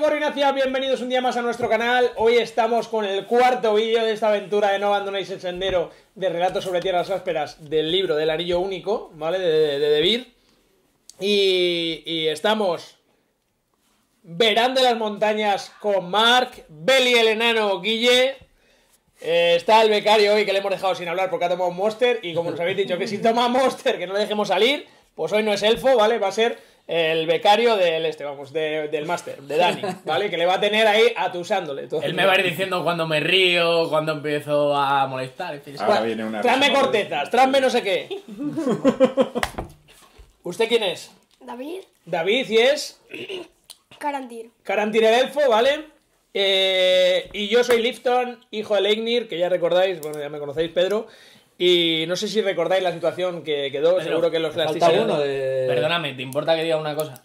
Borro Ignacio, bienvenidos un día más a nuestro canal. Hoy estamos con el cuarto vídeo de esta aventura de No Abandonéis el Sendero de Relatos sobre Tierras Ásperas del libro del Anillo Único, ¿vale? De Devir. Y estamos verán de las montañas con Mark, Beli el enano, Guille. Está el becario hoy que le hemos dejado sin hablar porque ha tomado un Monster. Y como nos habéis dicho que si toma Monster que no le dejemos salir, pues hoy no es elfo, ¿vale? Va a ser el becario del del máster, de Dani, ¿vale? Que le va a tener ahí atusándole. Todo. Él me va a ir diciendo cuando me río, cuando empiezo a molestar. En fin. Ahora viene una tráeme cortezas, tráeme no sé qué. ¿Usted quién es? David. David y es... Carantir. Carantir el elfo, ¿vale? Y yo soy Lifton, hijo de Leignir, que ya recordáis, bueno, ya me conocéis, Pedro. Y no sé si recordáis la situación que quedó, pero seguro que los falta uno de... Perdóname, ¿te importa que diga una cosa?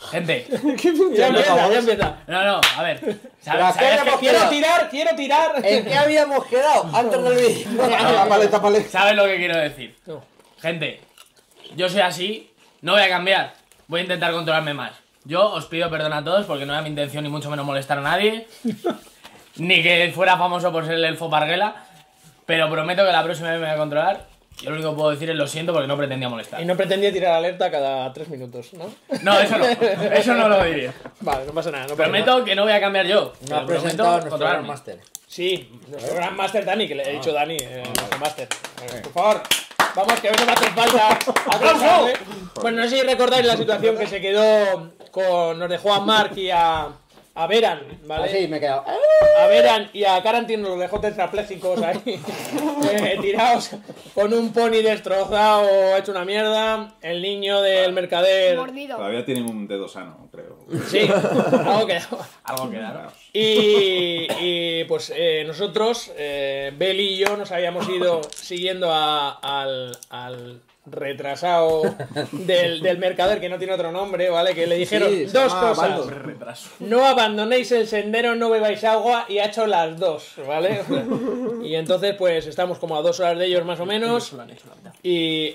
Gente. ya empieza. No, a ver. Quiero tirar. ¿En qué habíamos quedado? Antes del vídeo. Paleta. ¿Sabes lo que quiero decir? No. Gente, yo soy así, no voy a cambiar. Voy a intentar controlarme más. Yo os pido perdón a todos porque no era mi intención ni mucho menos molestar a nadie. Ni que fuera famoso por ser el elfo Parguela. Pero prometo que la próxima vez me voy a controlar. Yo lo único que puedo decir es lo siento porque no pretendía molestar. Y no pretendía tirar alerta cada 3 minutos, ¿no? No, eso no lo diría. Vale, no pasa nada. No prometo nada. Que no voy a cambiar yo. No, prometo controlar el máster. Sí, nuestro gran máster Dani, que le he dicho Dani, nuestro máster. Por favor, vamos, que hoy no me hace falta. ¡Aplauso! Bueno, no sé si recordáis la situación que se quedó con... Nos dejó a Mark y a Veran, ¿vale? Así me he quedado. A Veran y a Carantín los dejó tetrapléjicos ahí, tirados con un pony destrozado, hecho una mierda. El niño del mercader... Mordido. Todavía tienen un dedo sano, creo. Sí, algo quedado. Algo quedado. Y pues nosotros, Beli y yo, nos habíamos ido siguiendo al retrasado del mercader, que no tiene otro nombre, ¿vale? Que le dijeron sí, dos cosas. No abandonéis el sendero, no bebáis agua, y ha hecho las dos, ¿vale? Y entonces pues estamos como a 2 horas de ellos más o menos. Y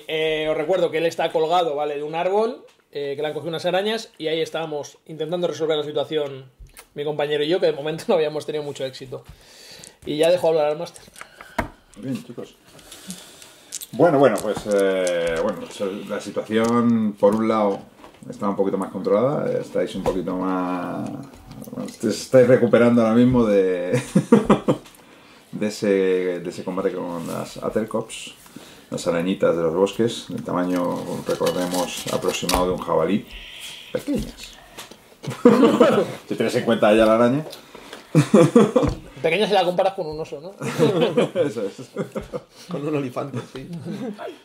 os recuerdo que él está colgado, ¿vale? De un árbol, que le han cogido unas arañas, y ahí estábamos intentando resolver la situación mi compañero y yo, que de momento no habíamos tenido mucho éxito. Y ya dejo hablar al máster. Bien, chicos. Bueno, pues la situación, por un lado, está un poquito más controlada, estáis un poquito más... Bueno, estáis recuperando ahora mismo de ese combate con las Athercops, las arañitas de los bosques, del tamaño, recordemos, aproximado de un jabalí, pequeñas. Si tienes en cuenta ya la araña. Pequeña se la comparas con un oso, ¿no? Eso es. Con un olifante,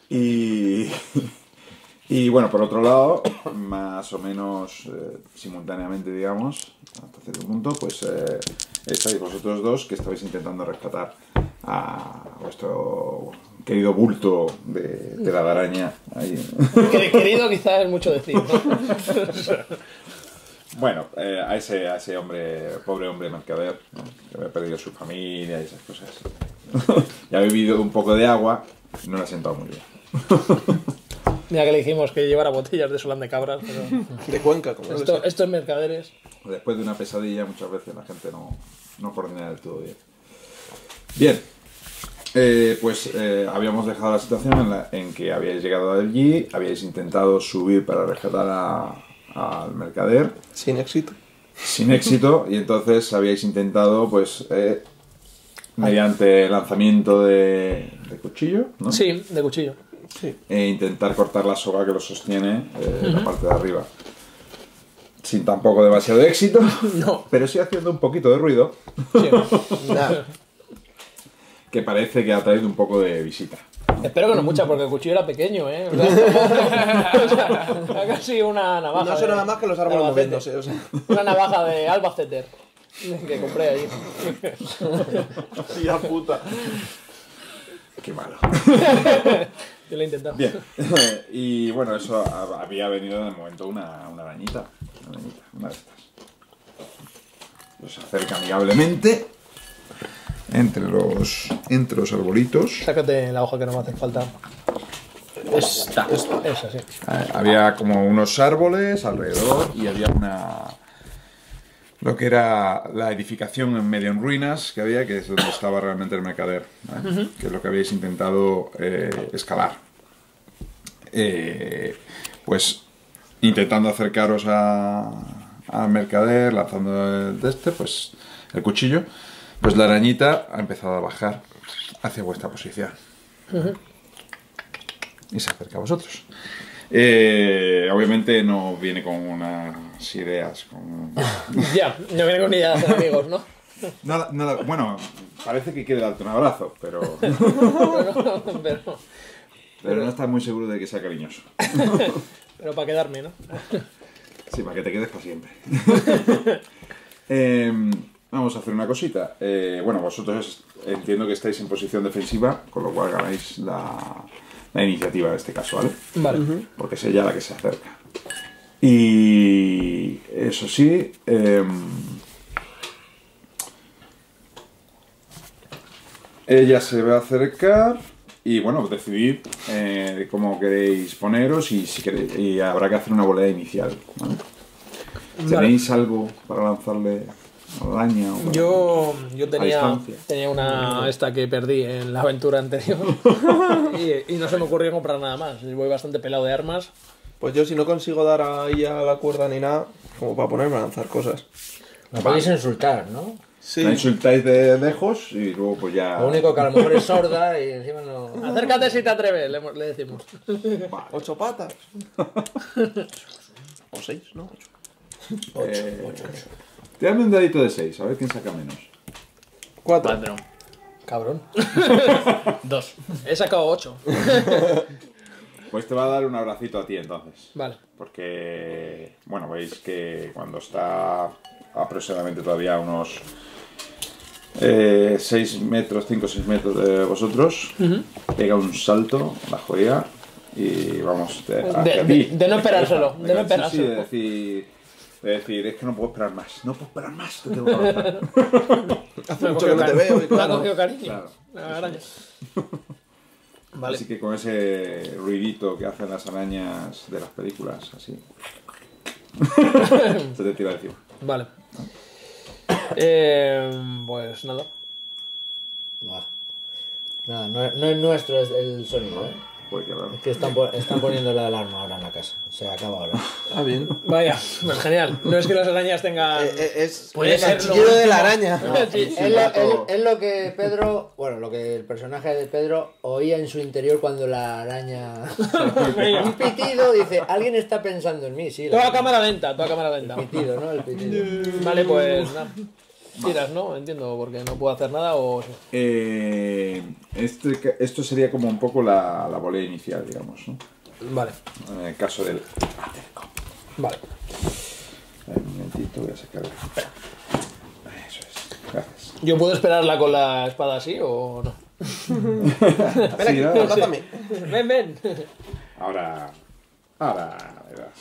sí. Y bueno, por otro lado, más o menos simultáneamente, digamos, hasta cierto punto, pues estáis vosotros dos que estáis intentando rescatar a vuestro querido bulto de telaraña. Ahí. Querido quizás es mucho decir, ¿no? Bueno, a ese hombre, pobre hombre mercader, ¿no? Que había perdido su familia y esas cosas. Ya ha bebido un poco de agua, no le ha sentado muy bien. Mira que le dijimos que llevara botellas de Solán de Cabras, pero... De Cuenca, como estos mercaderes. Después de una pesadilla muchas veces la gente no coordina del todo bien. Bien, pues habíamos dejado la situación en que habíais llegado allí, habíais intentado subir para rescatar al mercader. Sin éxito. Sin éxito, y entonces habíais intentado, pues, mediante lanzamiento de cuchillo, ¿no? Sí, de cuchillo. Sí. E intentar cortar la soga que lo sostiene la parte de arriba. Sin tampoco demasiado éxito, no. Pero sí haciendo un poquito de ruido. Sí. Que parece que ha traído un poco de visita. Espero que no mucha, porque el cuchillo era pequeño, ¿eh? Era casi una navaja. No son nada más que los árboles moviéndose, o sea. Una navaja de Alba Ceter, que compré allí. Tía puta. Qué malo. Yo lo he intentado. Bien. Y bueno, eso había venido en el momento una arañita. Una de estas. Los acerca amigablemente. Entre los arbolitos. Sácate la hoja que no me hace falta. Esta. Esa, sí. Había como unos árboles alrededor y había una lo que era la edificación en medio en ruinas que había, que es donde estaba realmente el mercader, ¿vale? Que es lo que habéis intentado escalar. Pues intentando acercaros al mercader, lanzando el de este, pues el cuchillo, pues la arañita ha empezado a bajar hacia vuestra posición. Y se acerca a vosotros. Obviamente no viene con unas ideas. Ya, no viene con ideas de amigos, ¿no? Nada, nada, bueno, parece que quiere darte un abrazo, pero... pero no estás muy seguro de que sea cariñoso. Pero para quedarme, ¿no? Sí, para que te quedes para siempre. Vamos a hacer una cosita. Bueno, vosotros entiendo que estáis en posición defensiva, con lo cual ganáis la iniciativa en este caso, ¿vale? Vale. Porque es ella la que se acerca. Y eso sí, ella se va a acercar y bueno, decidid cómo queréis poneros y, si queréis, y habrá que hacer una volea inicial, ¿vale? Vale. ¿Tenéis algo para lanzarle araña? O para... Yo tenía una esta que perdí en la aventura anterior y no se me ocurrió comprar nada más. Voy bastante pelado de armas. Pues yo si no consigo dar ahí a la cuerda ni nada, como para ponerme a lanzar cosas. Me podéis insultar, ¿no? Sí. La insultáis de lejos y luego pues ya... Lo único que a lo mejor es sorda y encima no... Acércate si te atreves, le decimos. Vale. 8 patas. O 6, ¿no? 8. 8. Tirame un dadito de 6, a ver quién saca menos. 4. Cabrón. 2. He sacado 8. Pues te va a dar un abracito a ti entonces. Vale. Porque, bueno, veis que cuando está... aproximadamente todavía unos 6 metros, 5 o 6 metros de vosotros, pega un salto, la jodida, y vamos de no esperárselo, de no esperárselo. Sí, de decir, es que no puedo esperar más, te tengo que abrazar. Hace mucho que no te veo. Me ha cogido cariño. Claro, gracias. Vale. Así que con ese ruidito que hacen las arañas de las películas, así, se te tira encima. Vale. Pues nada. Nada, no es nuestro el sonido, ¿eh? Es que están poniendo la alarma ahora en la casa. Se acaba ahora. Ah, bien. Vaya, pues genial. No es que las arañas tengan... Puede ser el chillido de la araña. No, es lo que Pedro... Bueno, lo que el personaje de Pedro oía en su interior cuando la araña... Un pitido, dice, alguien está pensando en mí, sí. Toda cámara lenta. El pitido, ¿no? El pitido. Vale, pues nada. Tiras, ¿no? Entiendo, porque no puedo hacer nada o... esto sería como un poco la volea inicial, digamos, ¿no? Vale. En el caso del... Vale. Un momentito, voy a sacar... Eso es, gracias. ¿Yo puedo esperarla con la espada así o no? Espera, ven. Ahora verás.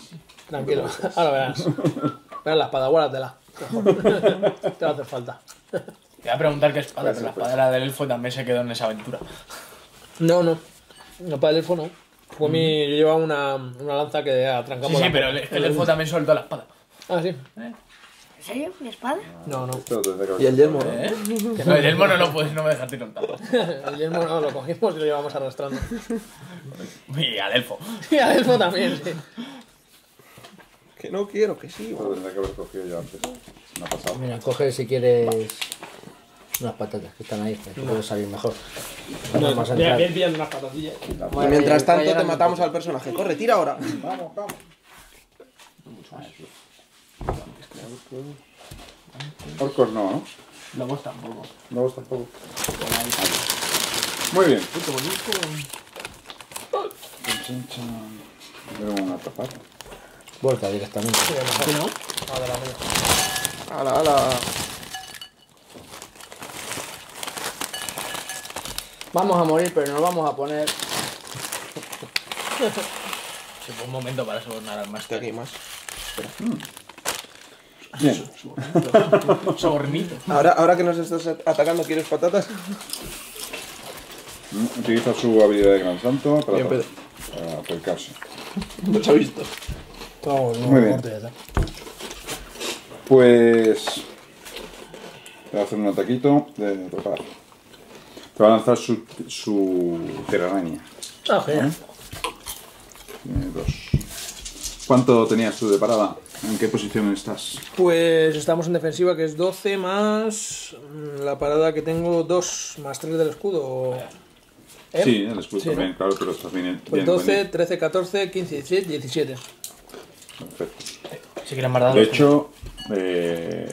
Tranquilo, ahora verás. Verás la espada, guárdatela. Te va a hacer falta. Te voy a preguntar qué espada, pero la espada del elfo también se quedó en esa aventura. No. La espada del elfo no. Yo llevaba una lanza que atrancamos. Sí, pero el elfo también soltó la espada. Ah, sí. ¿En serio? ¿Mi espada? No. ¿Y el yelmo? No, el yelmo no me dejaste contar. El yelmo no, lo cogimos y lo llevamos arrastrando. Y al elfo. Y al elfo también, sí. Que no quiero, que sí. Lo tendría que haber cogido yo antes. No ha pasado. Mira, coge si quieres unas patatas que están ahí, que puede salir mejor. Bien, unas patatillas. Y mientras tanto te matamos al personaje. Corre, tira ahora. Vamos. Orcos no. Lobos tampoco. Muy bien. Puto bonito. Debo una tapada. Vuelta directamente. ¿Sí, no? ¡Hala! Vamos a morir, pero nos vamos a poner... Sí, un momento para sobornar al máster. Aquí más. Espera. Bien. Sobornito. Ahora que nos estás atacando, ¿quieres patatas? Utiliza su habilidad de gran santo para acercarse. No se ha visto. Muy bien. Pues voy a hacer un ataquito de reparar. Te va a lanzar su telaraña. Ah, genial. Dos. ¿Cuánto tenías tú de parada? ¿En qué posición estás? Pues estamos en defensiva, que es 12 más la parada que tengo, 2 más 3 del escudo. ¿Eh? Sí, el escudo sí, también, ¿no? Claro, pero estás bien. Pues bien 12, venido. 13, 14, 15, 16, 17. Perfecto. Si quieren guardar. De hecho,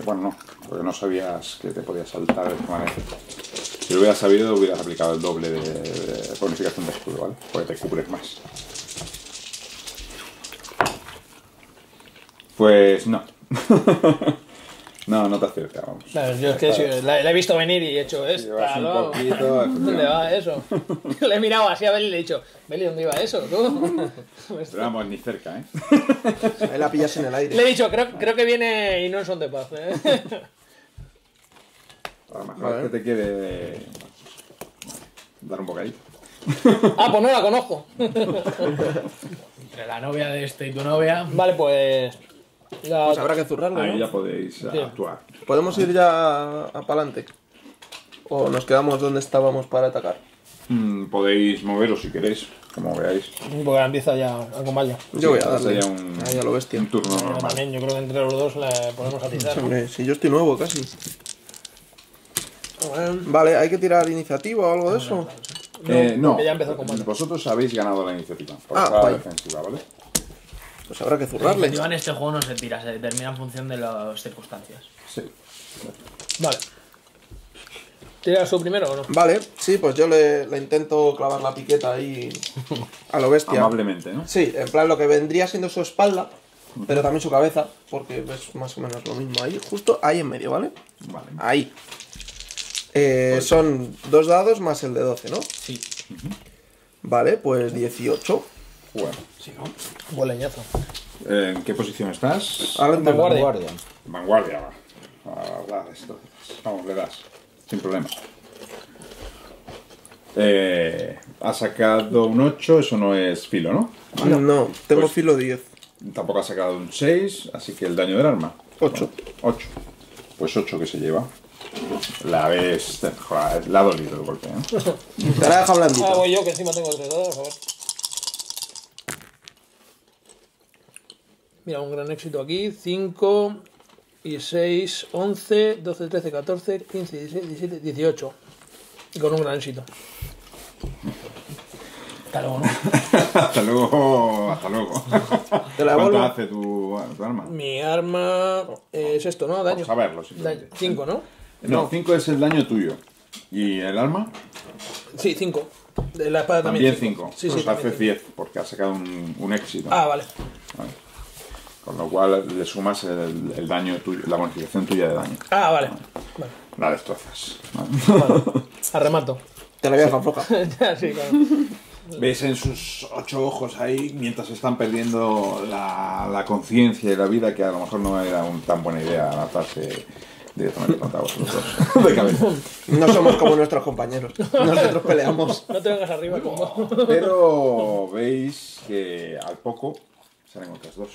bueno, no, porque no sabías que te podías saltar de manera. Si lo hubieras sabido, hubieras aplicado el doble de bonificación de escudo, ¿vale? Porque te cubres más. Pues no. no te acerca, vamos. Claro, yo es que sí, la he visto venir y he hecho esto. ¿Dónde va eso? Le he mirado así a Beli y le he dicho, Beli, ¿dónde iba eso? ¿Tú? Pero vamos, ni cerca, ¿eh? Ahí la pillas en el aire. Le he dicho, creo que viene y no son de paz, ¿eh? A lo mejor que te quiere dar un bocadillo. Ah, pues no la conozco. Entre la novia de este y tu novia. Vale, pues. Pues habrá que zurrarlo, ahí, ¿no? Ya podéis actuar. ¿Podemos ir ya a pa'lante? ¿O nos quedamos donde estábamos para atacar? Podéis moveros si queréis, como veáis. Porque empieza ya a combate. Yo voy a darle ya un turno normal. También, yo creo que entre los dos le podemos atizar. Hombre, si yo estoy nuevo casi. Vale, ¿hay que tirar iniciativa o algo de eso? No, ya empezó el combate. Vosotros habéis ganado la iniciativa por la defensiva, ¿vale? Pues habrá que zurrarle. La iniciativa en este juego no se tira, se determina en función de las circunstancias. Sí. Vale. ¿Tiras tú primero o no? Vale, sí, pues yo le intento clavar la piqueta ahí a lo bestia. Amablemente, ¿no? Sí, en plan lo que vendría siendo su espalda, pero también su cabeza, porque es más o menos lo mismo ahí, justo ahí en medio, ¿vale? Vale. Ahí. Son 2 dados más el de 12, ¿no? Sí. Vale, pues 18. Bueno, sí, ¿no? Buen leñazo. ¿En qué posición estás? Ahora en vanguardia. Vanguardia, va. Vamos, le das. Sin problema. Ha sacado un 8, eso no es filo, ¿no? Vale. No, tengo pues filo 10. Tampoco ha sacado un 6, así que el daño del arma. 8. Bueno, 8. Pues 8 que se lleva. La ves. Joder, la ha dolido el golpe, ¿eh? Te la deja blandita. Ah, voy yo que encima tengo 3 dados, a ver. Mira, un gran éxito aquí. 5 y 6, 11, 12, 13, 14, 15, 16, 17, 18. Y con un gran éxito. Hasta luego, ¿no? Hasta luego, hasta luego. ¿Te la ¿Cuánto hace tu arma? Mi arma es esto, ¿no? Daño. Vamos a verlo, simplemente. 5, ¿no? No, 5 es el daño tuyo. ¿Y el arma? Sí, 5. La espada también 5. Sí, pues sí, hace 10, porque ha sacado un éxito. Ah, vale. Con lo cual le sumas el daño tuyo, la bonificación tuya de daño. Ah, vale. La destrozas. Vale. A remato. Te la voy a dejar floja. Sí, claro. Veis en sus 8 ojos ahí, mientras están perdiendo la conciencia y la vida, que a lo mejor no era tan buena idea lanzarse directamente contra vosotros dos. De cabeza. No somos como nuestros compañeros. Nosotros peleamos. No te vengas arriba como. Pero veis que al poco salen otras dos.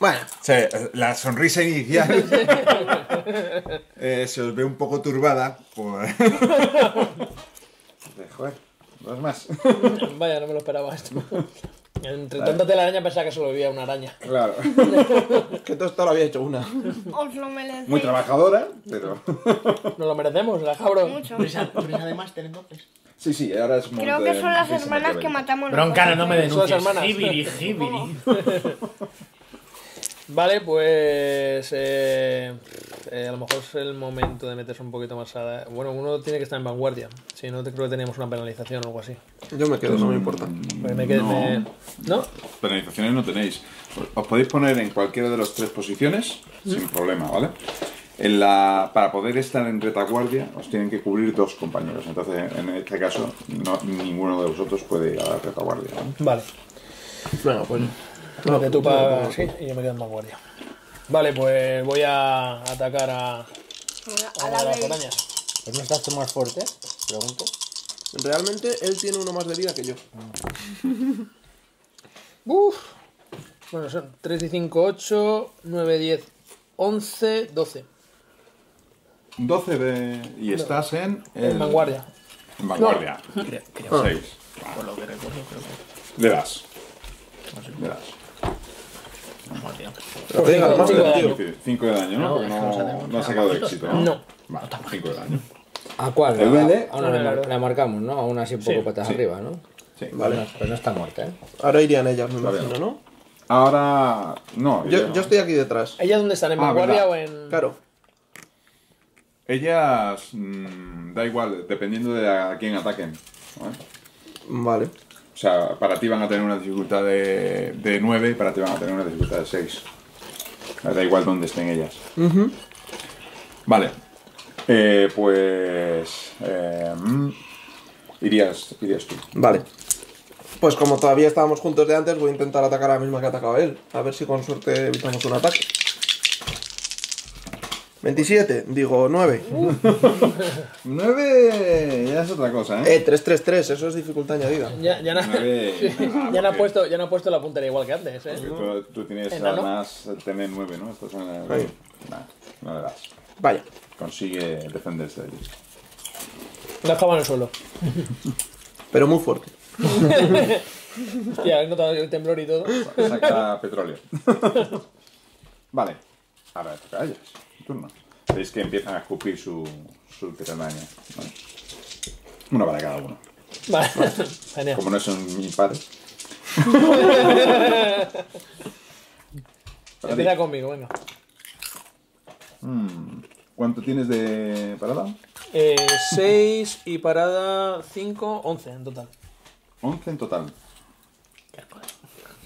Bueno, la sonrisa inicial se os ve un poco turbada por... Joder, dos más. Vaya, no me lo esperaba esto. Entre tanta telaraña pensaba que solo vivía una araña. Claro. Es que todo esto lo había hecho una. Os lo merecéis. Muy trabajadora, pero... Nos lo merecemos, la jabro. Mucho. Pero además tenemos... Sí, ahora es muy... Creo que son las hermanas que matamos. Bronca, no me denuncies. Jibiri. Vale, pues... a lo mejor es el momento de meterse un poquito más a... Bueno, uno tiene que estar en vanguardia. Si no, creo que tenemos una penalización o algo así. Yo me quedo, no me importa. ¿No? Penalizaciones no tenéis. Os podéis poner en cualquiera de las 3 posiciones sin problema, ¿vale? Para poder estar en retaguardia os tienen que cubrir 2 compañeros. Entonces, en este caso, ninguno de vosotros puede ir a la retaguardia, ¿no? Vale. Bueno, pues... Bueno, tú pagas, sí, y yo me quedo en vanguardia. Vale, pues voy a atacar a las arañas. ¿Pues no estás tú más fuerte? Pregunto. Realmente, él tiene uno más de vida que yo. Bueno, son 3 y 5, 8, 9, 10... 11, 12. 12 de... Y no, estás en... En vanguardia. En vanguardia. No. Creo 6. Por lo que recuerdo, creo que... Le das. No sé. Le das. Pero te digo, más de daño. 5 de daño, ¿no? Porque no ha sacado éxito, ¿no? No. Vale, 5 de daño. ¿A cuál? ¿Le duele? Ahora la marcamos, ¿no? Aún así un poco patas arriba, ¿no? Sí. Vale. Pues no está muerta, ¿eh? Ahora irían ellas, me imagino, ¿no? Ahora... No. Yo estoy aquí detrás. ¿Ellas dónde están? ¿En vanguardia o en...? Claro. Ellas... da igual, dependiendo de a quién ataquen. Vale. O sea, para ti van a tener una dificultad de 9, para ti van a tener una dificultad de 6. Da igual dónde estén ellas. Vale. Pues... irías tú. Vale. Pues como todavía estábamos juntos de antes, voy a intentar atacar a la misma que ha atacado él. A ver si con suerte evitamos un ataque. 27, digo 9. 9 ya es otra cosa, ¿eh? 3-3-3, eso es dificultad añadida. Ya no ha puesto la puntería igual que antes, ¿eh? Tú tienes además tener 9, ¿no? Estás en el... Ahí. Nah, no le das. Vaya. Consigue defenderse de allí. La cama en el suelo. Pero muy fuerte. Hostia, he notado el temblor y todo. Saca petróleo. Vale. Ahora te callas. Turno. Veis que empiezan a escupir su telaraña. Vale. Una para cada uno. Vale. Genial. Como no son mis pares. Empieza conmigo, venga. ¿Cuánto tienes de parada? 6 y parada 5, 11 en total. 11 en total.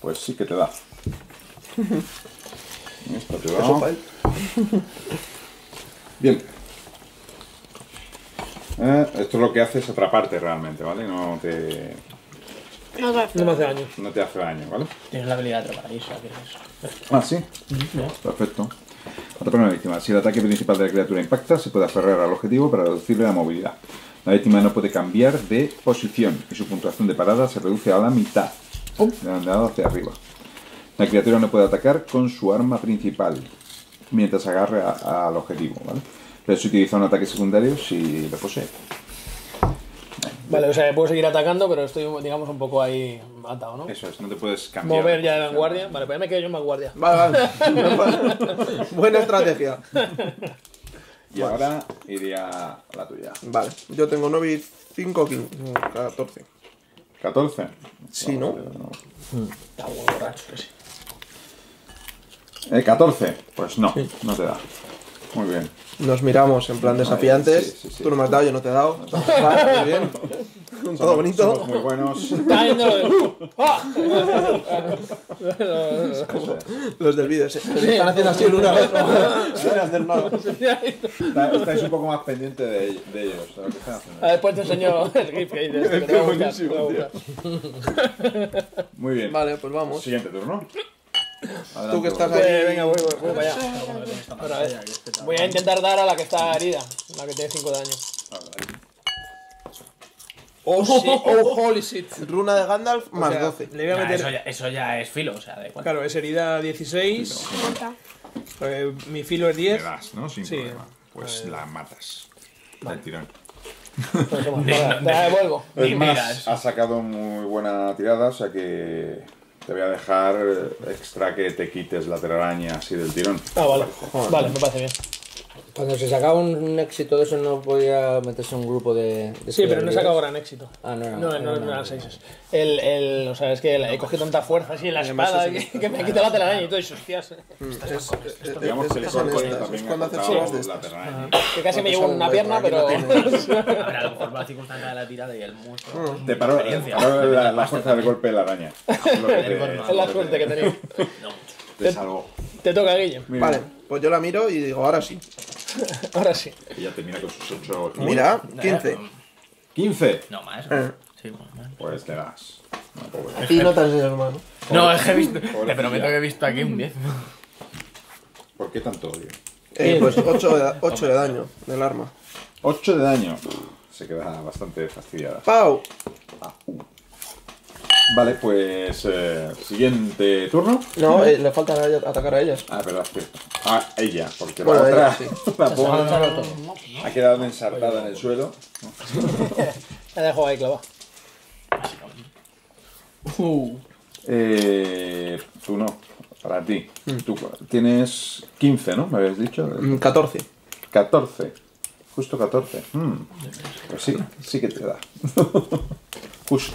Pues sí que te da. Esto te va. Bien. Esto es lo que hace es atraparte realmente, ¿vale? No te... No te hace daño. No te hace daño, ¿vale? Tienes la habilidad de atrapar, eso, Ah, sí. Perfecto. Atrapar una víctima. Si el ataque principal de la criatura impacta, se puede aferrar al objetivo para reducirle la movilidad. La víctima no puede cambiar de posición y su puntuación de parada se reduce a la mitad. De la andada hacia arriba. La criatura no puede atacar con su arma principal mientras agarre al objetivo, ¿vale? Pero se utiliza un ataque secundario si lo posee. Vale, o sea, puedo seguir atacando, pero estoy, digamos, un poco ahí atado, ¿no? Eso es, no te puedes cambiar. Mover ya de vanguardia. Vale, pues ya me quedo yo en vanguardia. Vale, vale. Buena estrategia. Y vale, ahora iría a la tuya. Vale, yo tengo 9 y 5, 14. ¿14? Sí, ¿no? Está borracho, que sí. 14, pues no, sí, no te da. Muy bien. Nos miramos en plan desafiantes. Sí. Tú no me has dado, yo no te he dado. Vale, muy bien. Todo bonito. Somos muy buenos. Los del vídeo se están haciendo así el uno al otro. Sin hacer nada. Estáis un poco más pendientes de ellos. De lo que están haciendo. Después te enseño el GIF que dices. Qué buenísimo, tío. Muy bien. Vale, pues vamos. Siguiente turno. Adelante, tú que estás ahí, venga, voy para allá. Otra vez. Voy a intentar dar a la que está herida, la que tiene 5 de daño. Oh, sí. Oh, holy shit. Runa de Gandalf más 12. Le voy a meter... eso ya es filo, o sea, de igual. Claro, es herida 16. Mi filo es 10. Le das, ¿no? Sin problema. Pues la matas. Del tirón. Te devuelvo. Ha sacado muy buena tirada, o sea que... Te voy a dejar extra que te quites la telaraña así del tirón. Ah, vale. Vale, me parece bien. Cuando se sacaba un éxito de eso no podía meterse en un grupo de... Sí, pero no he sacado gran éxito. Ah, no eran 6. O sea, es que he cogido tanta fuerza así en la espada que me quita la telaraña y todo, y hostias. Digamos que el cuerpo también ha cortado la telaraña. Que casi me llevo una pierna, pero... A ver, a lo mejor va a circunstancia de la tirada y el monstruo... Te paró la fuerza del golpe de la araña. Es la suerte que tenéis. Te salvó. Te toca, Guille. Vale, pues yo la miro y digo, ahora sí. Ahora sí. Ella termina con sus 8. Mira, 15. 15. No más. Sí, más. Pues te das. Y no te has hecho, hermano. No, es que he visto. Te prometo que he visto aquí un 10. ¿Por qué tanto odio? Pues 8 de daño del arma. 8 de daño. Se queda bastante fastidiada. ¡Pau! Vale, pues siguiente turno. No, le falta atacar a ellas. Ah, pero a ella, porque bueno, la otra ella, sí. La pongo, ha quedado ensartada en el suelo. La dejo ahí clavada. Tú no, para ti. Tú tienes 15, ¿no? Me habías dicho. 14. 14, justo 14. Pues sí, sí que te da. Justo.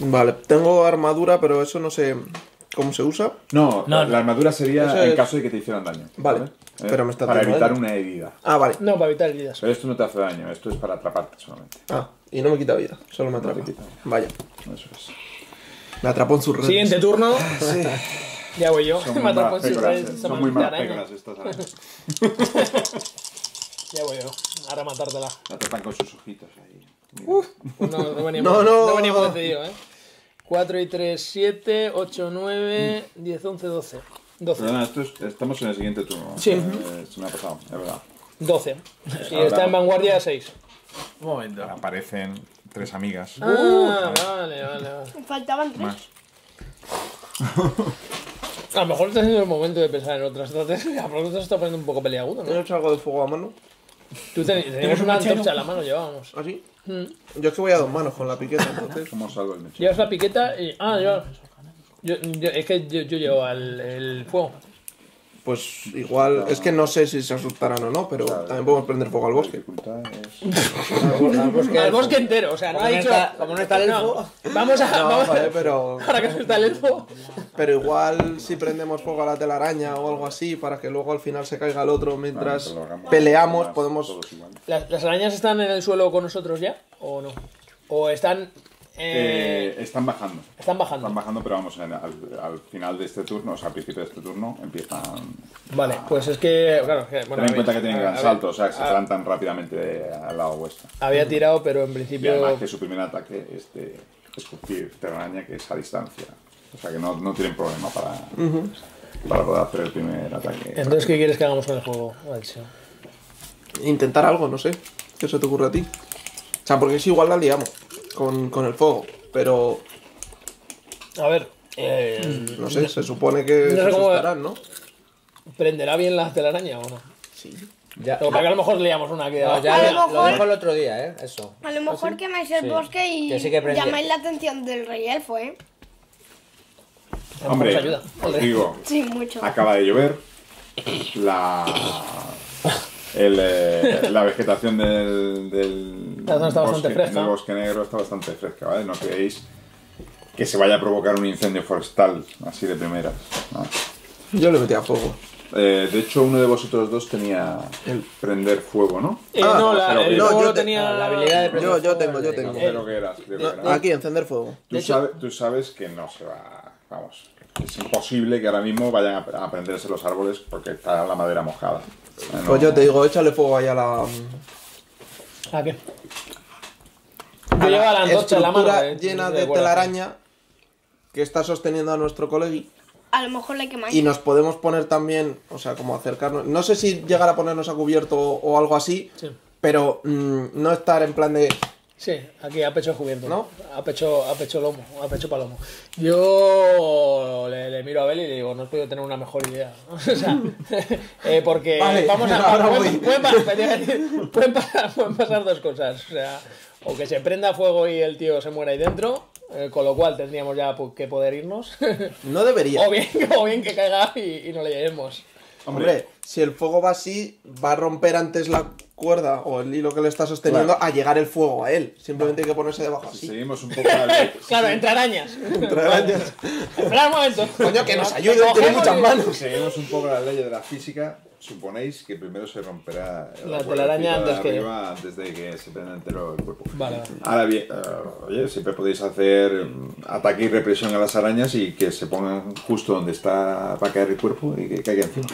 Vale, tengo armadura, pero eso no sé cómo se usa. No, no, la armadura sería es... en caso de que te hicieran daño. Vale, pero me está para evitar daño. Una herida. Ah, vale. No, para evitar heridas. Pero esto no te hace daño, esto es para atraparte solamente. Ah, y no me quita vida, solo me atrapa. No, vaya. Eso es. Me atrapó en sus redes. Siguiente turno. Sí. Ya voy yo. Son me atrapó en sus redes. Son muy malas pecas estas arañas. Ya voy yo. Ahora matártela. La atrapan con sus ojitos ahí. Uf, no veníamos no de tío, ¿eh? 4 y 3, 7, 8, 9, 10, 11, 12. 12. Perdona, esto es, estamos en el siguiente turno. Sí. Se me ha pasado, es verdad. 12. Y ahora, está en vanguardia 6. Un momento. Aparecen 3 amigas. Ah, vale, vale, vale. Faltaban 3. A lo mejor está siendo el momento de pensar en otras estrategias. Por lo tanto, se está poniendo un poco peleagudo, ¿no? ¿Has hecho algo de fuego a mano? Tú tenías una antorcha a la mano, llevábamos. ¿Ah, sí? Yo es que voy a 2 manos con la piqueta, entonces. ¿Cómo salgo el mechero? Llevas la piqueta y... Ah, yo llevo el fuego. Pues igual... Es que no sé si se asustarán o no, pero también podemos prender fuego al bosque. Al bosque entero, o sea, no ha dicho... Como no está el elfo... Vamos a... Para que no está el elfo... Pero igual si prendemos fuego a la telaraña o algo así, para que luego al final se caiga el otro mientras peleamos, podemos... ¿Las arañas están en el suelo con nosotros ya? ¿O no? ¿O están...? Están bajando. Están bajando. Están bajando, pero vamos, al final de este turno, o sea, al principio de este turno, empiezan... Vale, pues es que... Claro, que bueno, ten en cuenta que tienen gran salto, o sea, que se plantan rápidamente al lado vuestro. Había tirado, pero en principio... Y además que su primer ataque es escupir telaraña, que es a distancia. O sea que no tienen problema para poder hacer el primer ataque. Entonces, ¿qué quieres que hagamos con el juego, Alcho? Intentar algo, no sé. ¿Qué se te ocurre a ti? O sea, porque es igual la liamos con el fuego, pero... A ver... no sé, se supone que no se asustarán, ¿no? ¿Prenderá bien la telaraña o no? Sí. Ya, o que a lo mejor leíamos una que no, ya lo dijo el otro día, ¿eh? Eso. A lo mejor quemáis el bosque y sí llamáis la atención del rey elfo, ¿eh? Hombre, ayuda. Os digo, sí, mucho. Acaba de llover, la vegetación del bosque negro está bastante fresca, ¿vale? No creéis que se vaya a provocar un incendio forestal así de primeras. No. Yo le metí a fuego. De hecho, uno de vosotros dos tenía el prender fuego, ¿no? No, yo tenía la habilidad de prender fuego. Yo tengo. Creo que eras, aquí, encender fuego. Tú sabes que no se va... Vamos, es imposible que ahora mismo vayan a prenderse los árboles porque está la madera mojada. Bueno, pues yo te digo, échale fuego ahí a la... ¿A qué? Yo llevo a la antorcha en la mano, llena de telaraña que está sosteniendo a nuestro colegui. A lo mejor le quemáis. Y nos podemos poner también, o sea, como acercarnos... No sé si llegar a ponernos a cubierto o algo así, sí. Pero no estar en plan de... Sí, aquí a pecho cubierto, ¿no? A pecho lomo, a pecho palomo. Yo le miro a Beli y le digo, no he podido tener una mejor idea. O sea, porque vale, vamos a... Pueden pasar 2 cosas. O sea, o que se prenda fuego y el tío se muera ahí dentro, con lo cual tendríamos ya que poder irnos. No debería. O bien que caiga y no le lleguemos. Hombre, si el fuego va así, va a romper antes la cuerda o el hilo que le está sosteniendo, claro, a llegar el fuego a él. Simplemente hay que ponerse debajo así. Seguimos un poco... Claro, entre arañas. Entre arañas. Espera un momento. Coño, que nos ayude, tiene muchas manos. Seguimos un poco las leyes de la física. Suponéis que primero se romperá la telaraña antes de que se prenda entero el cuerpo. Vale, vale. Ahora bien, oye, siempre podéis hacer ataque y represión a las arañas y que se pongan justo donde está para caer el cuerpo y que caiga encima.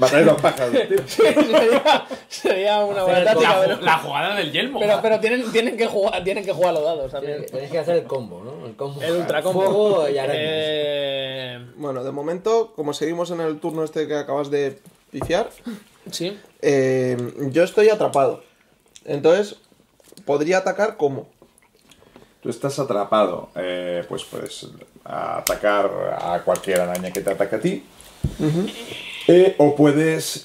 Va a traer los pájaros. Sí, sería una buena táctica. La jugada del yelmo. Pero tienen que jugar los dados también. Tenéis que hacer el combo, ¿no? El combo. El ultra combo y arañas. Bueno, de momento, como seguimos en el turno este que acabas de pifiar. Sí. Yo estoy atrapado. Entonces, podría atacar como... Tú estás atrapado, pues puedes atacar a cualquier araña que te ataque a ti. Uh-huh. O puedes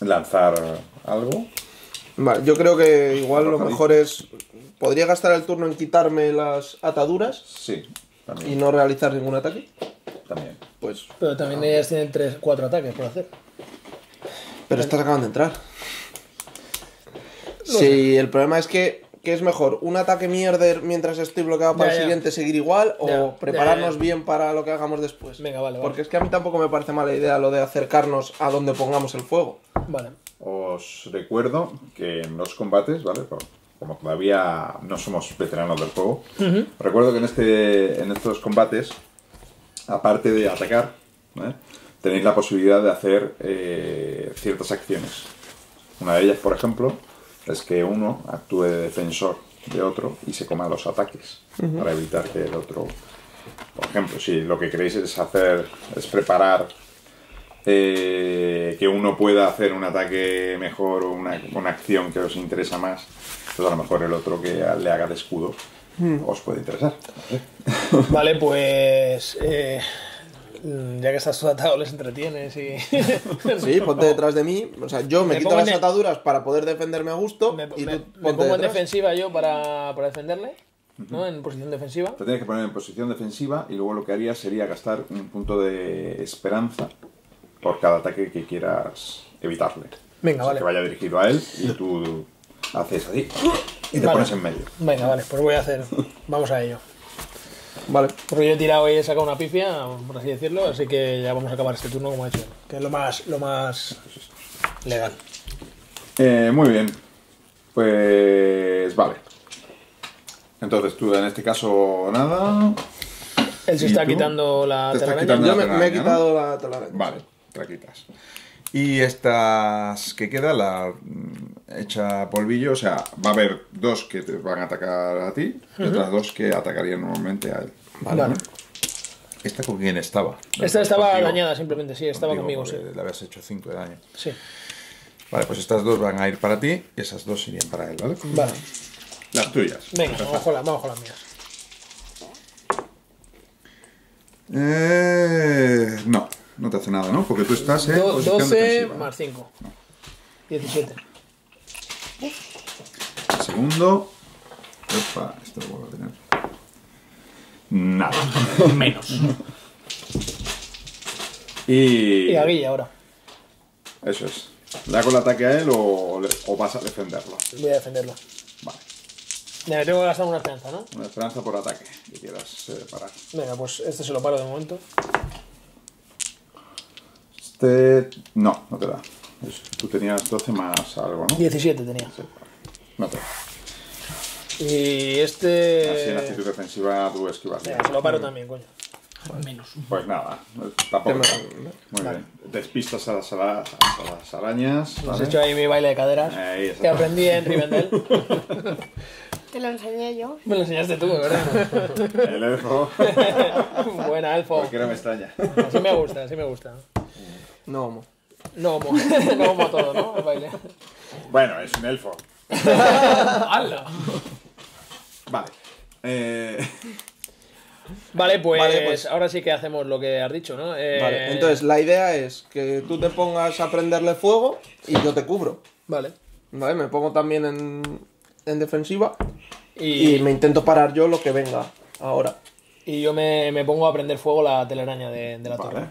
lanzar algo. Vale, yo creo que igual lo mejor es... ¿Podría gastar el turno en quitarme las ataduras? Sí, también. ¿Y no realizar ningún ataque? También. Pues, pero también no. Ellas tienen 3 o 4 ataques por hacer. Pero estas acaban de entrar. No sé. Sí, el problema es que es mejor un ataque mierder mientras estoy bloqueado para el siguiente seguir igual o prepararnos bien para lo que hagamos después. Venga, vale, vale. Porque es que a mí tampoco me parece mala idea lo de acercarnos a donde pongamos el fuego. Vale. Os recuerdo que en los combates, ¿vale? Como todavía no somos veteranos del juego, uh-huh. Recuerdo que en estos combates, aparte de atacar, ¿vale? Tenéis la posibilidad de hacer ciertas acciones. Una de ellas, por ejemplo, es que uno actúe de defensor de otro y se coma los ataques, uh-huh. Para evitar que el otro... Por ejemplo, si lo que queréis es preparar... que uno pueda hacer un ataque mejor o una acción que os interesa más, pues a lo mejor el otro que le haga de escudo os puede interesar. Vale, pues ya que estás atado, les entretienes y... Sí, ponte detrás de mí. O sea, yo me quito las ataduras para poder defenderme a gusto. Me pongo en defensiva yo para defenderle. ¿No? En posición defensiva. Te tienes que poner en posición defensiva y luego lo que haría sería gastar un punto de esperanza por cada ataque que quieras evitarle. Venga, o sea, vale. Que vaya dirigido a él y tú haces así y te pones en medio. Venga, vale, pues voy a hacer... Vamos a ello. Vale. Porque yo he tirado y he sacado una pifia, por así decirlo, así que ya vamos a acabar este turno como ha hecho, que es lo más legal. Muy bien. Pues... vale. Entonces tú en este caso nada... Él se está quitando la telaraña. Yo me he quitado la telaraña. Vale. Traquitas. Y estas que queda, la hecha polvillo, o sea, va a haber 2 que te van a atacar a ti, y otras 2 que atacarían normalmente a él. Vale. Vale. ¿Esta con quién estaba? Esta estaba contigo, dañada simplemente, sí, estaba conmigo, sí. Le habías hecho 5 de daño. Sí. Vale, pues estas 2 van a ir para ti y esas 2 irían para él, ¿vale? Vale. Las tuyas. Venga, vamos con las mías. No. No te hace nada, ¿no? Porque tú estás en... 12 defensiva. Más 5. No. 17. El segundo... Opa, esto lo vuelvo a tener. Nada. Menos. Y a Guille ahora. Eso es. ¿Le hago el ataque a él o vas a defenderlo? Voy a defenderlo. Vale. Ya, tengo que gastar una esperanza, ¿no? Una esperanza por ataque, que quieras parar. Venga, pues este se lo paro de momento. No, no te da. Tú tenías 12 más algo, ¿no? 17 tenía. Sí, no te da. Y este... Así en actitud defensiva tú esquivas. Ya, se lo paro también, coño. Menos. Pues nada, tampoco. Muy bien. Despistas a las arañas. Has hecho ahí mi baile de caderas. Que aprendí en Rivendell. Te lo enseñé yo. Me lo enseñaste tú, ¿verdad? El elfo. Buena, elfo. Cualquiera me extraña. Así me gusta, así me gusta. No homo. No homo. No homo todo, ¿no? El baile. Bueno, es un elfo. ¡Hala! Vale. Vale, pues ahora sí que hacemos lo que has dicho, ¿no? Vale, entonces la idea es que tú te pongas a prenderle fuego y yo te cubro. Vale. Vale, me pongo también en defensiva y me intento parar yo lo que venga ahora. Y yo me pongo a prender fuego la telaraña de la torre. Vale.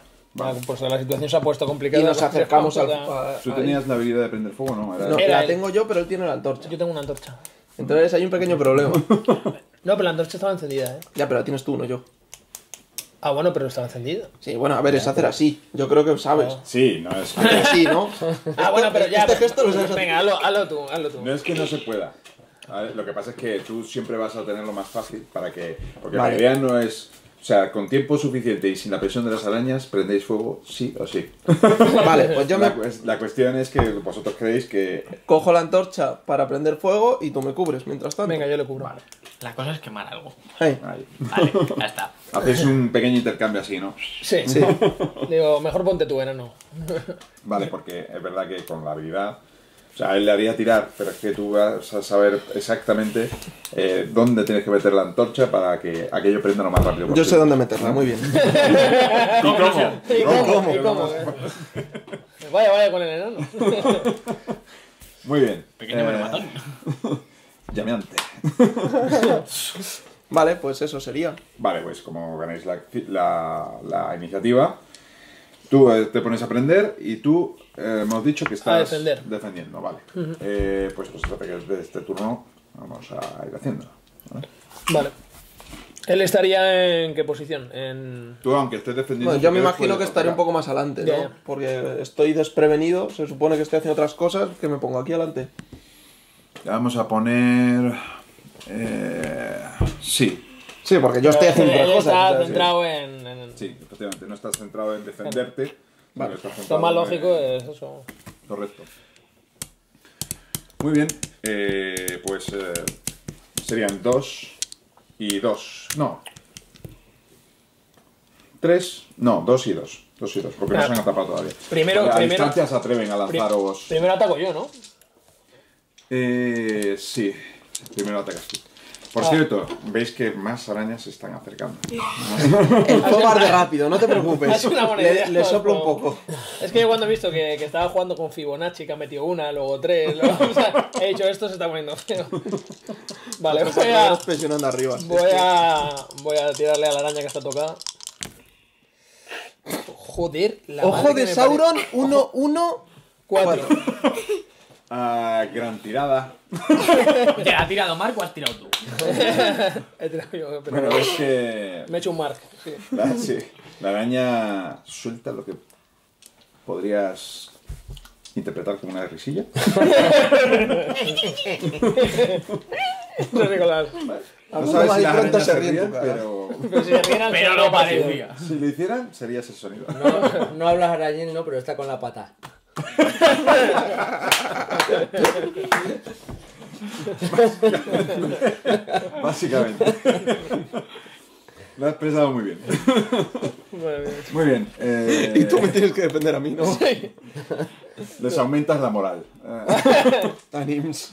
Pues la situación se ha puesto complicada. Y nos acercamos al... ¿Tú tenías la habilidad de prender fuego, no? No, la tengo yo, pero él tiene la antorcha. Yo tengo una antorcha. Entonces hay un pequeño problema. No, pero la antorcha estaba encendida, ¿eh? Ya, pero la tienes tú, no yo. Ah, bueno, pero estaba encendida. Sí, bueno, a ver, es hacer así. Yo creo que sabes. Sí, no es... Sí, ¿no? Ah, bueno, pero ya... Este gesto lo sabes. Venga, hazlo tú. No es que no se pueda. Lo que pasa es que tú siempre vas a tenerlo más fácil para que... Porque la idea no es... O sea, con tiempo suficiente y sin la presión de las arañas, prendéis fuego sí o sí. Vale, pues yo la cuestión es que vosotros creéis que... Cojo la antorcha para prender fuego y tú me cubres mientras tanto. Venga, yo le cubro. Vale. La cosa es quemar algo. Hey. Vale, ya está. Hacéis un pequeño intercambio así, ¿no? Sí, sí. Digo, mejor ponte tú, enano. Vale, porque es verdad que con la habilidad O sea, él le haría tirar, pero es que tú vas a saber exactamente dónde tienes que meter la antorcha para que aquello prenda lo más rápido posible. Yo sé dónde meterla, muy bien. ¿Y cómo? Vaya con el enano. Muy bien. Pequeño matón. Llameante. Vale, pues eso sería. Vale, pues como ganáis la iniciativa, tú te pones a aprender y tú hemos dicho que estás defendiendo, vale. Pues los ataques de este turno vamos a ir haciendo. Vale. Vale. ¿Él estaría en qué posición? En... Tú, aunque estés defendiendo... Bueno, yo me imagino que estaré un poco más adelante, ¿no? Ya. Porque estoy desprevenido, se supone que estoy haciendo otras cosas, que me pongo aquí adelante. Vamos a poner... Sí. Sí, porque yo estoy haciendo otras cosas. No estás centrado en... Sí, efectivamente, no estás centrado en defenderte. Vale. Lo más lógico es eso. Correcto. Muy bien, pues serían 2 y 2, no. 3, no, 2 y 2. 2 y 2, porque no se han atrapado todavía. Primero, a distancia se atreven a lanzaros. Primero ataco yo, ¿no? Sí, primero atacas tú. Por cierto, veis que más arañas se están acercando. El cobarde rápido, no te preocupes. Le soplo un poco. Es que yo cuando he visto que estaba jugando con Fibonacci, que ha metido una, luego 3, luego, o sea, he dicho, esto se está poniendo feo. Vale, voy a tirarle a la araña que está tocada. Joder, la ojo de Sauron, 1, 1, 4. Gran tirada. Te ha tirado Mark o has tirado tú. He tirado yo, pero bueno, es que... Me he hecho un Mark. Sí. La araña suelta lo que podrías interpretar como una risilla. No sé, Nicolás. No sabes si las arañas se ríen, pero si se ríen, pero no parecía. Si lo hicieran, sería ese sonido. No hablas arañil, no, pero está con la pata. Básicamente. Lo has expresado muy bien. Muy bien. Y tú me tienes que defender a mí, ¿no? Sí. Les aumentas la moral. Anims.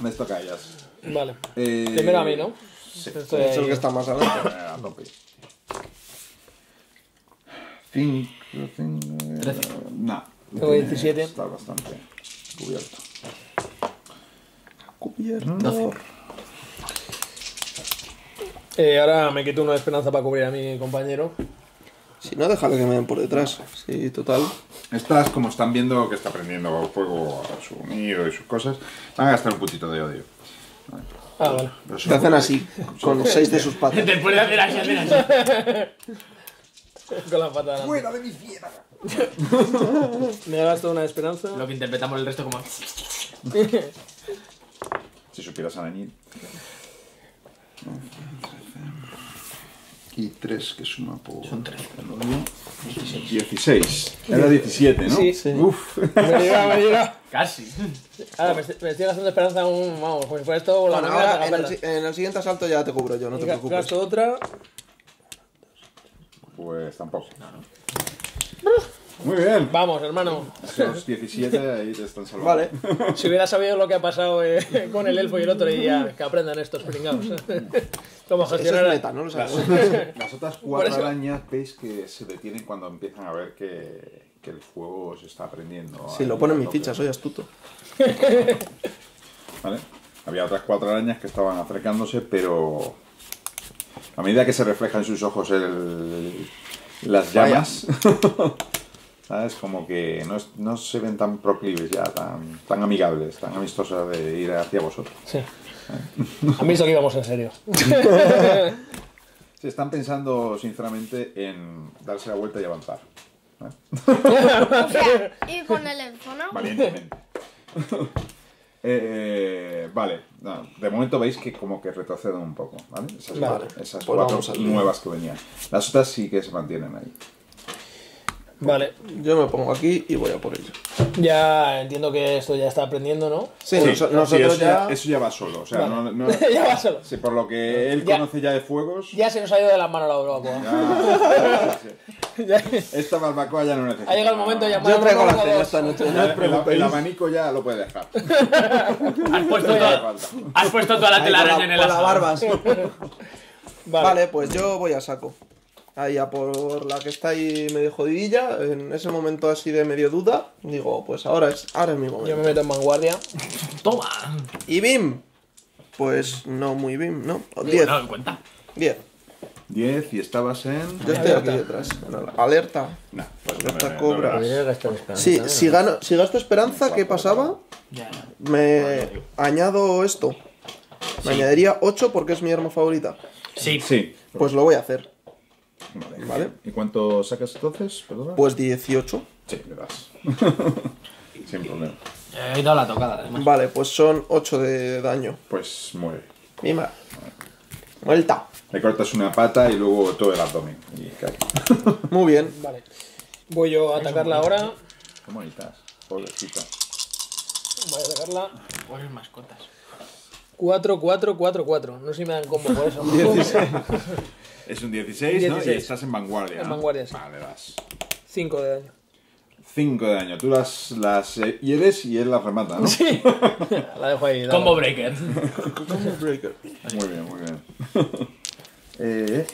Me toca a ellas. Vale. Primero a mí, ¿no? Sí. Eso es el que está más adelante. A tope. 13. No. Tengo 17. Está bastante cubierto. Cubierto. 12. Ahora me quito una de esperanza para cubrir a mi compañero. Si no, déjalo que me den por detrás. Sí, total. Estas, como están viendo que está prendiendo fuego a su nido y sus cosas, van a gastar un puntito de odio. Vale. Ah, vale. Te hacen así, con los 6 de sus patas. Te pueden hacer así, con la pata delante. ¡Fuera de mi fiera! Me ha gastado una esperanza. Lo que interpretamos el resto como... Si supieras arañir. Y 3 que suma por... Son 3. 16. Era 17, ¿no? Sí. Uff. Me llega. Casi. Ahora, me estoy gastando esperanza aún... Vamos, como si fuera esto... Bueno, ahora en el siguiente asalto ya te cubro yo, no te preocupes. Gasto otra... Pues tampoco. No. Muy bien. Vamos, hermano. Los 17 ahí te están salvando. Vale. Si hubiera sabido lo que ha pasado con el elfo y el otro, y ya que aprendan estos pringados. Cómo gestionar. Es neta, no lo sabes. Las otras 4 arañas veis que se detienen cuando empiezan a ver que el fuego se está prendiendo. Sí, lo ponen mis fichas, soy astuto. Vale. Había otras 4 arañas que estaban acercándose, pero... A medida que se refleja en sus ojos las llamas, ¿sabes? Como que no se ven tan proclives ya, tan amigables, tan amistosas de ir hacia vosotros. Sí. Han visto que íbamos en serio. Se están pensando, sinceramente, en darse la vuelta y avanzar. O sea, ir con el teléfono. Valientemente. Vale, no, de momento veis que como que retroceden un poco, ¿vale? Esas 4 nuevas que venían. Las otras sí que se mantienen ahí. Vale. Yo me pongo aquí y voy a por ello. Ya entiendo que esto ya está aprendiendo, ¿no? Sí, sí, nosotros ya... Eso ya va solo, o sea, vale. Ya va solo. Sí, por lo que él ya conoce ya de fuegos... Ya se nos ha ido de las manos la barbacoa. Ya. Esta barbacoa ya no necesita. Ha llegado el momento de llamar a la barbacoa. Yo traigo la esta noche. El abanico ya lo puede dejar. Has puesto toda la telaraña en el asado. Barbas. Vale, pues yo voy a saco. Ahí a por la que está ahí medio jodidilla, en ese momento así de medio duda, digo, pues ahora es mi momento. Yo me meto en vanguardia. ¡Toma! ¿Y BIM? Pues no muy BIM, ¿no? 10. No, cuenta. 10. 10 y estabas en... Yo estoy aquí detrás. Alerta. No, pues alerta cobra. Sí, si gasto esperanza, ¿qué pasaba? Me añado esto. Me añadiría 8 porque es mi arma favorita. Sí. Sí. Pues lo voy a hacer. Vale, vale. ¿Y cuánto sacas entonces? Perdona. Pues 18. Sí, le das. Sin problema. He dado la tocada, además. Vale, pues son 8 de daño. Pues muere. Mima. Vuelta. Le cortas una pata y luego todo el abdomen. Y cae. Muy bien. Vale. Voy yo a atacarla ahora. Qué bonitas. Pobrecita. Voy a atacarla. Pobres mascotas. 4, 4, 4, 4. No sé si me dan combo por eso. 16. Es un 16, ¿no? 16. Y estás en vanguardia, ¿no? En vanguardia, sí. Vale, vas. 5 de daño. 5 de daño. Tú las hieres y él las remata, ¿no? Sí. La dejo ahí. Combo breaker. Combo breaker. Muy bien, muy bien.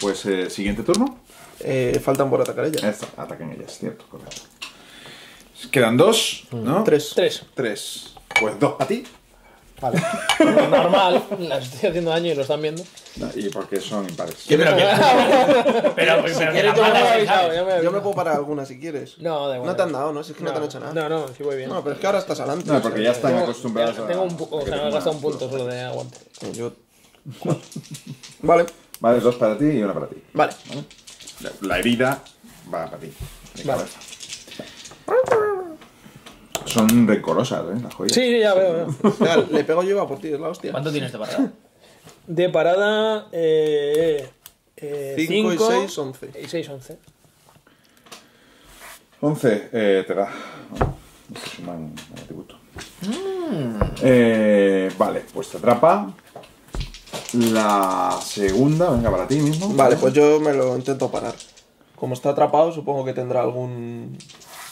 Pues, siguiente turno. Faltan por atacar ellas. Esta, atacan ellas, cierto, correcto. Quedan 2, ¿no? 3. 3. Pues 2 a ti. Vale. Normal, las estoy haciendo daño y lo están viendo. No, y porque son impares. Pero yo me puedo parar alguna si quieres. No, da igual. No te han dado, ¿no? Si es que no te han hecho nada. No, sí voy bien. No, pero es que ahora estás adelante. No, porque ya están acostumbrados a... Tengo un poco, o sea, me he gastado un punto solo de aguante. Yo... Vale. Vale, 2 para ti y 1 para ti. Vale. La herida va para ti. Vale. Son rencorosas, ¿eh? Las joyas. Sí, ya veo. O sea, le pego yo y va por ti, es la hostia. ¿Cuánto tienes de parada? De parada... 5 y 6, 11. Y 6, 11. 11, te da. Se suman al atributo. Vale, pues te atrapa. La segunda, venga, para ti mismo. Vale, pues yo me lo intento parar. Como está atrapado, supongo que tendrá algún...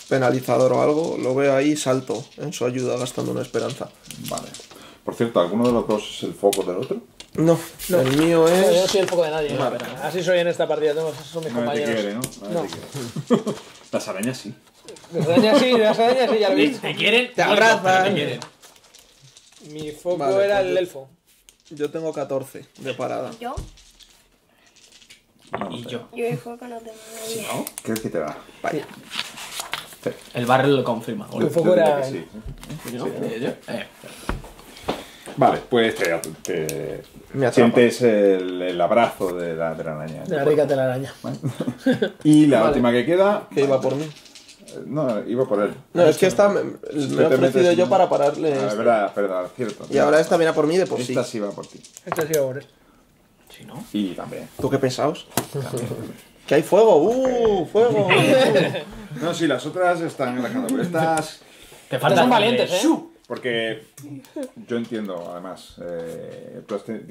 penalizador o algo, lo veo ahí y salto en su ayuda gastando una esperanza. Vale. Por cierto, ¿alguno de los dos es el foco del otro? No. El mío es... Yo no soy el foco de nadie. Vale. Así soy en esta partida, esos son mis compañeros. Te quiere, ¿no? Te quiere. Las arañas sí. Las arañas sí, ya lo viste. Te quieren, te abrazan. Mi foco era el elfo. Yo tengo 14 de parada. ¿Yo? Y yo. Yo el foco no tengo nadie. Si no, ¿crees que te va? Vaya. El barrel lo confirma. El foco era... Sí. Vale, pues te sientes el abrazo de la telaraña. De la rica telaraña. ¿Vale? Y la última que queda... Que iba por mí. No, iba por él. No, es que esta me he ofrecido yo para pararle... Verdad, cierto. Y ahora esta viene por mí de por sí. Esta sí va por ti. Esta sí va por él. Si no... Y también. ¿Tú qué pensaos? ¡Que hay fuego! ¡Fuego! No, sí, las otras están relajando, pero estas... Te faltan valientes, ¿eh? Porque yo entiendo, además,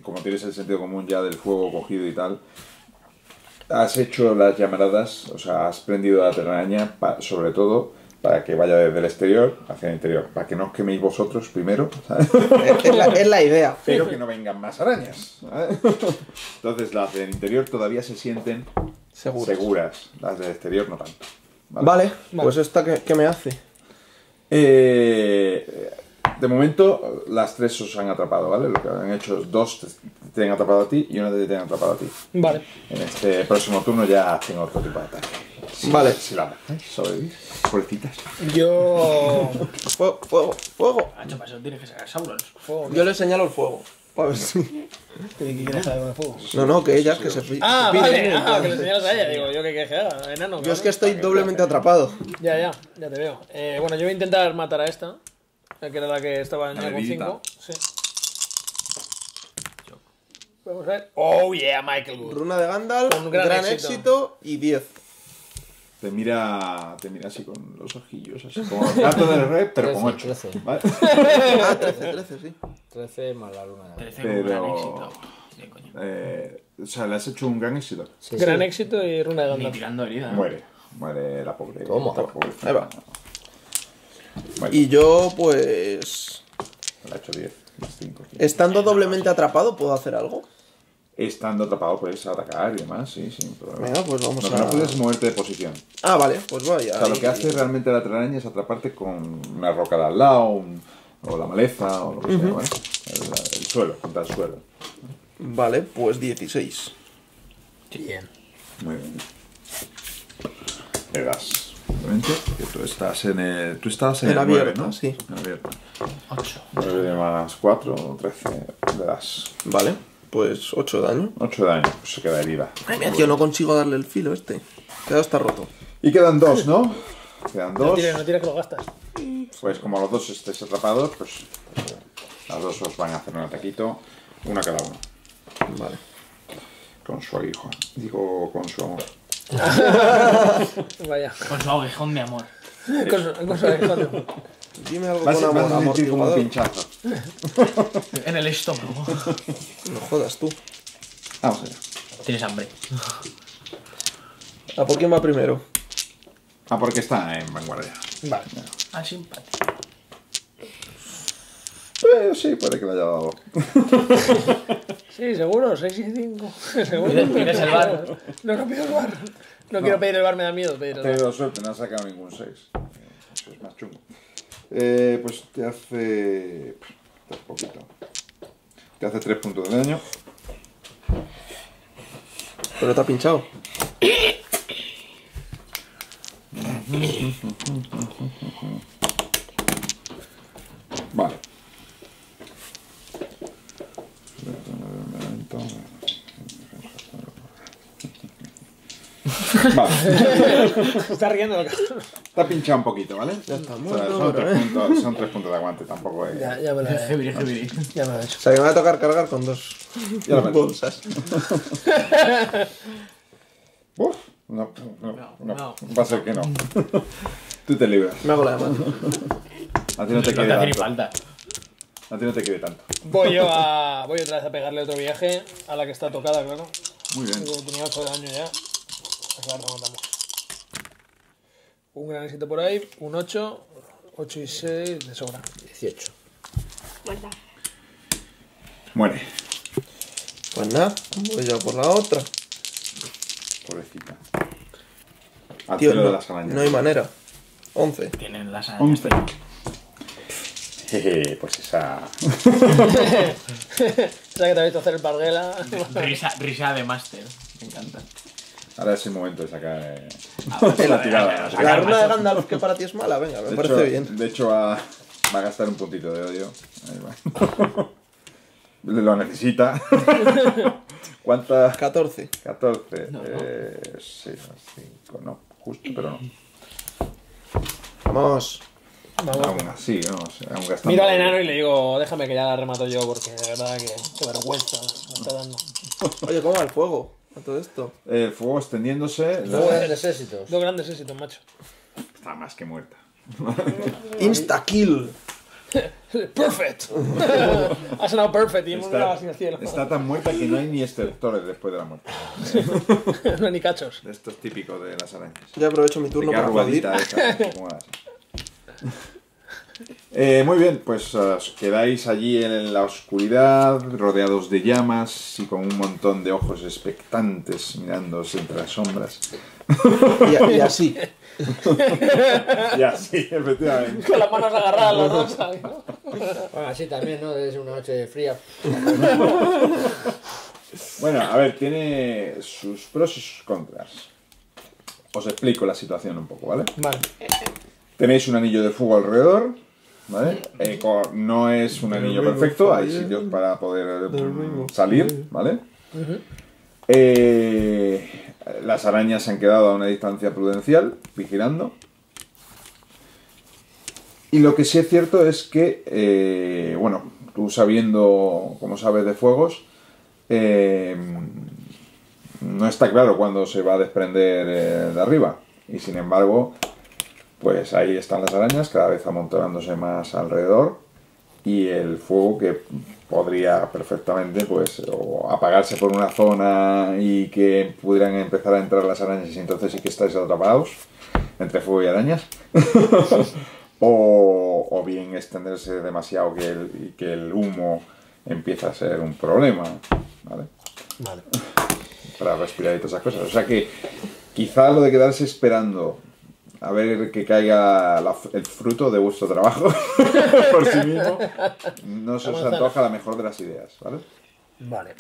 como tienes el sentido común ya del fuego cogido y tal, has hecho las llamaradas, o sea, has prendido la telaraña, sobre todo, para que vaya desde el exterior hacia el interior, para que no os queméis vosotros primero, ¿sabes? Es la idea. Pero que no vengan más arañas, ¿sabes? Entonces, las del interior todavía se sienten... Seguras. Las del exterior no tanto. Vale. Pues esta ¿qué me hace? De momento las 3 os han atrapado, ¿vale? Lo que han hecho es 2 te han atrapado a ti y 1 te han atrapado a ti. Vale. En este próximo turno ya tengo otro tipo de ataque. Vale. Si la sobrevivís, pobrecitas. Yo... Fuego. Ancho, para eso tienes que sacar Sauron. Fuego. Yo le señalo el fuego. A ver si... ¿Qué quieres saber de fuego? No, que ellas que se piden. Ah, vale, que le enseñas a ella. Digo, yo que quejada, enano. Yo es que estoy doblemente atrapado. Ya te veo. Bueno, yo voy a intentar matar a esta, que era la que estaba en el con 5. Sí. Vamos a ver. Oh yeah, Michael Wood. Runa de Gandalf, un gran éxito y 10. Te mira así con los ojillos, así como el gato del rey, pero 13, con 8. 13. ¿Vale? Ah, 13, sí. 13 más la luna. 13 con gran éxito. Sí, coño. O sea, le has hecho un gran éxito. Sí, gran éxito y runa de Gandalf. Ni tirando herida. Muere la pobre. ¿Cómo? La pobre. Ahí va. Vale. Y yo, pues... Le he hecho 10, más 5. Estando doblemente atrapado, ¿puedo hacer algo? Estando atrapado puedes atacar y demás, sí, sin problema. Venga, pues vamos a... No puedes moverte de posición. Ah, vale, pues voy a... O sea, lo que hace realmente la telaraña es atraparte con una roca de al lado, o la maleza, o lo que sea, ¿vale? El suelo, contra el suelo. Vale, pues 16. Bien. Muy bien. Le das. Tú estás en el 9, ¿no? Sí. En abierto. 8. 9 más 4, 13. Le das. Vale. Pues 8 daño. 8 daño, pues se queda herida. Ay, mira, tío, no consigo darle el filo este. Queda hasta roto. Y quedan 2, ¿no? Quedan 2. No tira que lo gastas. Pues como los dos estéis atrapados, pues las dos os van a hacer un ataquito. Una cada uno. Vale. Con su aguijón. Digo, con su amor. Vaya. Con su aguijón de amor. Con su aguijón de amor. Dime algo con amor. Vas a sentir como un pinchazo. En el estómago. No jodas tú. Vamos allá. Tienes hambre. ¿A por quién va primero? Ah, porque está en vanguardia. Vale. Al simpático. Sí, puede que lo haya dado. Sí, seguro, 6 y 5. Seguro. ¿Quieres el bar? No, no pido el bar. No quiero pedir el bar, me da miedo. Pero suerte, no has sacado ningún 6. Eso es más chungo. Pues te hace... poquito. Te hace 3 puntos de daño. Pero te ha pinchado. Vale. Vale. Está riendo el cabrón. Está pinchado un poquito, ¿vale? Ya está muerto, o sea, son 3 puntos de aguante, tampoco es... Ya me lo he hecho. O sea, que me va a tocar cargar con 2 bolsas. Uf, no. Va a ser que no. Tú te libras. Me hago la demanda. A ti no te quiere tanto. Voy otra vez a pegarle otro viaje a la que está tocada, claro. Muy bien. Tenía 8 de daño ya. Un gran éxito por ahí, un 8, 8 y 6 de sobra. 18. Muerta. Muere. Pues nada, voy yo por la otra. Pobrecita. Al tío, no, de las arañas. No hay manera. 11. Tienen las arañas. 11. Pues esa... Esa que te ha visto hacer el parguela. Risa de máster. Me encanta. Ahora es el momento de sacar la tirada. La runa de Gandalf, que para ti es mala, venga, me parece bien. De hecho, va a gastar un puntito de odio. Ahí va. Lo necesita. ¿Cuántas? 14. 14. No, no. 6 más 5. No, justo, pero no. Vamos. Aún así, vamos. Aún gastando. Miro al enano y le digo, déjame que ya la remato yo, porque de verdad que qué vergüenza me está dando. Oye, ¿cómo va el fuego? Todo esto. El fuego extendiéndose. Dos grandes éxitos. Dos grandes éxitos, macho. Está más que muerta. Insta-kill. Perfect. Ha sonado perfect y hemos mirado así al cielo. Está tan muerta que no hay ni estertores después de la muerte. No hay ni cachos. Esto es típico de las arañas. Ya aprovecho mi turno para aplaudir. Muy bien, pues os quedáis allí en la oscuridad, rodeados de llamas y con un montón de ojos expectantes mirándoos entre las sombras. Y así. Y así, efectivamente. Con las manos agarradas las dos. ¿No? Bueno, así también, ¿no? Es una noche fría. Bueno, a ver, tiene sus pros y sus contras. Os explico la situación un poco, ¿vale? Vale. Tenéis un anillo de fuego alrededor. ¿Vale? No es un anillo perfecto, hay sitios para poder salir, ¿vale? Las arañas se han quedado a una distancia prudencial, vigilando. Y lo que sí es cierto es que, bueno, tú sabiendo, como sabes de fuegos, no está claro cuándo se va a desprender de arriba. y sin embargo, pues ahí están las arañas cada vez amontonándose más alrededor y el fuego que podría perfectamente pues o apagarse por una zona y que pudieran empezar a entrar las arañas y entonces sí que estáis atrapados entre fuego y arañas o bien extenderse demasiado que el humo empieza a ser un problema, ¿vale? Vale. Para respirar y todas esas cosas, o sea que quizá lo de quedarse esperando a ver que caiga el fruto de vuestro trabajo por sí mismo no se os antoja la mejor de las ideas, ¿vale? Vale.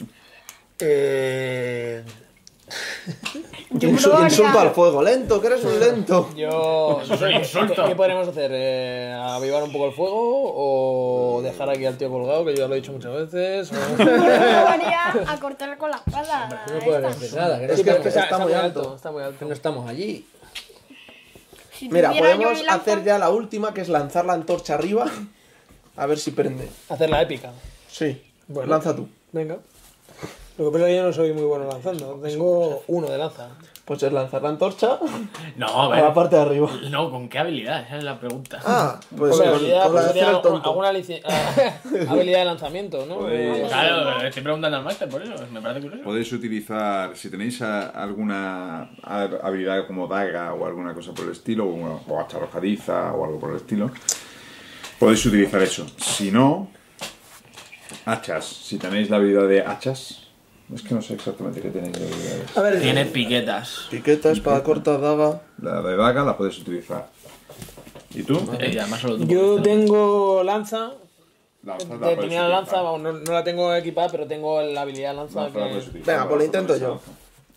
Insulto al fuego, lento, que eres un lento. Yo soy insulto. ¿Qué podemos hacer? ¿Avivar un poco el fuego? ¿O dejar aquí al tío colgado? Que yo ya lo he dicho muchas veces. ¿O? Yo debería a cortar con la espada. No puede ser nada. Es que está muy alto. No estamos allí. Si mira, podemos hacer ya la última, que es lanzar la antorcha arriba. A ver si prende. Hacerla épica. Sí. Bueno, lanza tú. Venga. Lo que pasa es que yo no soy muy bueno lanzando. Tengo uno de lanza. Pues es lanzar la antorcha a la parte de arriba. No, ¿con qué habilidad? Esa es la pregunta. Ah, pues alguna habilidad de lanzamiento, ¿no? Pues, claro, estoy preguntando al máster por eso. Me parece curioso. Podéis utilizar, si tenéis alguna habilidad como daga o alguna cosa por el estilo, o hacha arrojadiza o algo por el estilo, podéis utilizar eso. Si no, hachas. Si tenéis la habilidad de hachas... Es que no sé exactamente qué tiene que ver. A ver, tiene piquetas. Piquetas, espada corta, daga. La de daga la puedes utilizar. ¿Y tú? Además solo tú. Yo tengo lanza. Tenía la lanza, no la tengo equipada, pero tengo la habilidad de lanza. Venga, pues lo intento yo.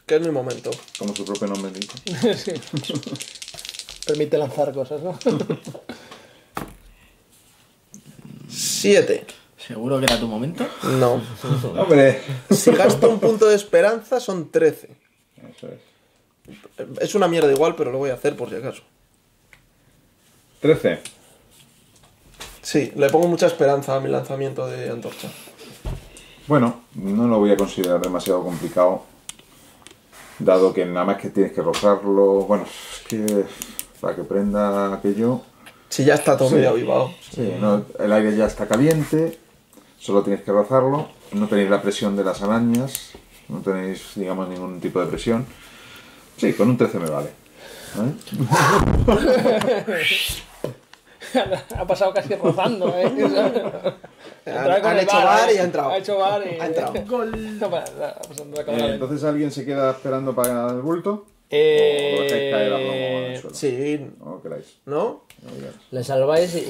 Que es mi momento. Como su propio nombre dice. Sí. Permite lanzar cosas, ¿no? 7. ¿Seguro que era tu momento? No. Hombre. Si gasto un punto de esperanza son 13. Eso es. Es una mierda igual, pero lo voy a hacer por si acaso. 13. Sí, le pongo mucha esperanza a mi lanzamiento de antorcha. Bueno, no lo voy a considerar demasiado complicado. Dado que nada más que tienes que rozarlo. Bueno, es que para que prenda aquello... Sí, ya está todo medio avivado. Sí, no, el aire ya está caliente. Solo tenéis que rozarlo, no tenéis la presión de las arañas, no tenéis, digamos, ningún tipo de presión. Sí, con un 13 me vale. Ha pasado casi rozando, ¿eh? Han hecho bar y ha entrado. Ha hecho bar y ha entrado. Gol. Entonces, ¿alguien se queda esperando para el bulto? ¿O dejáis caer a plomo en el suelo? Sí. ¿O queráis? ¿No? Le salváis y...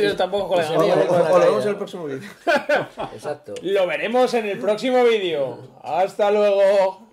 Yo tampoco con la mía. Lo vemos en el próximo vídeo. Exacto. Lo veremos en el próximo vídeo. Hasta luego.